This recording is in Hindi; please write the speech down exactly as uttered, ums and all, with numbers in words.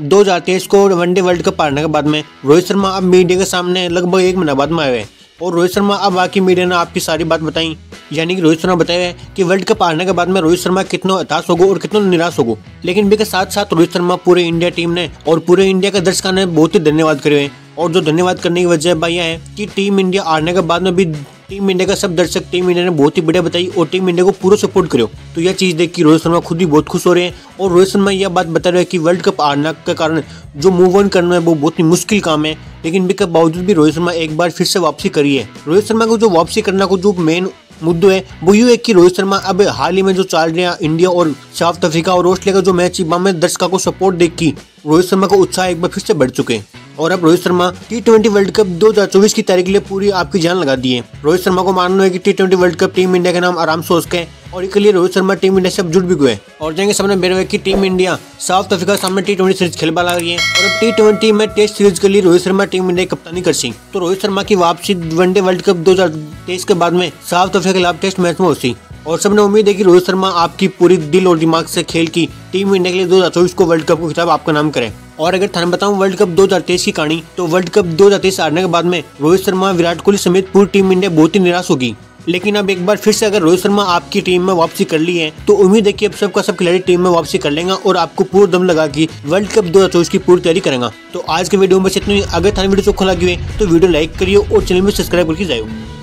दो हज़ार तेईस को वनडे वर्ल्ड कप हारने के बाद में रोहित शर्मा अब मीडिया के सामने लगभग एक महीना बाद में आए हुए और रोहित शर्मा अब आके मीडिया ने आपकी सारी बात बताई, यानी कि रोहित शर्मा बताया कि वर्ल्ड कप हारने के बाद में रोहित शर्मा कितना हताश होगा और कितना निराश होगा। लेकिन इसके साथ साथ रोहित शर्मा पूरे इंडिया टीम ने और पूरे इंडिया के दर्शकों ने बहुत ही धन्यवाद करे हैं और जो धन्यवाद करने की वजह भाई है कि टीम इंडिया हारने के बाद में भी टीम इंडिया का सब दर्शक टीम इंडिया ने बहुत ही बढ़िया बताई और टीम इंडिया को पूरा सपोर्ट करो। तो यह चीज़ देख के रोहित शर्मा खुद ही बहुत खुश हो रहे हैं और रोहित शर्मा यह बात बता रहे हैं कि वर्ल्ड कप हारने के कारण जो मूव ऑन करना है वो बहुत ही मुश्किल काम है, लेकिन इसके बावजूद भी रोहित शर्मा एक बार फिर से वापसी करी है। रोहित शर्मा को जो वापसी करना को जो मेन मुद्दों है वो यूँ है कि रोहित शर्मा अब हाल ही में जो चल रहा इंडिया और साउथ अफ्रीका और ऑस्ट्रेलिया का जो मैच हुआ में दर्शकों को सपोर्ट देख के रोहित शर्मा को उत्साह एक बार फिर से बढ़ चुके हैं और अब Rohit Sharma T twenty world cup दो हज़ार चौबीस की तारीख के लिए पूरी आपकी जान लगा दी है। रोहित शर्मा को मानना है कि T twenty world cup team India के नाम आराम से हो सके और इसके लिए रोहित शर्मा टीम इंडिया से अब जुट भी गए और जाएंगे सामने बेरवे की टीम इंडिया साउथ अफ्रीका सामने टी ट्वेंटी सीरीज खेलने वाली है और अब टी ट्वेंटी में टेस्ट सीरीज के लिए रोहित शर्मा टीम इंडिया की कप्तानी कर सी। तो रोहित शर्मा की वापसी वनडे वर्ल्ड कप दो हजार तेईस के बाद में साउथ अफ्रीका के खिलाफ टेस्ट मैच में हो सी और सबने उम्मीद है कि रोहित शर्मा आपकी पूरी दिल और दिमाग से खेल की टीम इंडिया के लिए दो हजार चौबीस को वर्ल्ड कप को खिताब आपका नाम करे। और अगर थाने बताऊं वर्ल्ड कप दो हज़ार तेईस की कहानी, तो वर्ल्ड कप दो हज़ार तेईस हारने के बाद में रोहित शर्मा विराट कोहली समेत पूरी टीम इंडिया बहुत ही निराश होगी। लेकिन अब एक बार फिर से अगर रोहित शर्मा आपकी टीम में वापसी कर ली है तो उम्मीद है कि अब सबका सब खिलाड़ी टीम में वापसी कर लेगा और आपको पूरा दम लगा के वर्ल्ड कप दो हज़ार चौबीस की पूरी तैयारी करेगा। तो आज के वीडियो में बस इतनी। अगर थाने वीडियो चोखा लगी हुई तो वीडियो लाइक करिए और चैनल में सब्सक्राइब करके जाइए।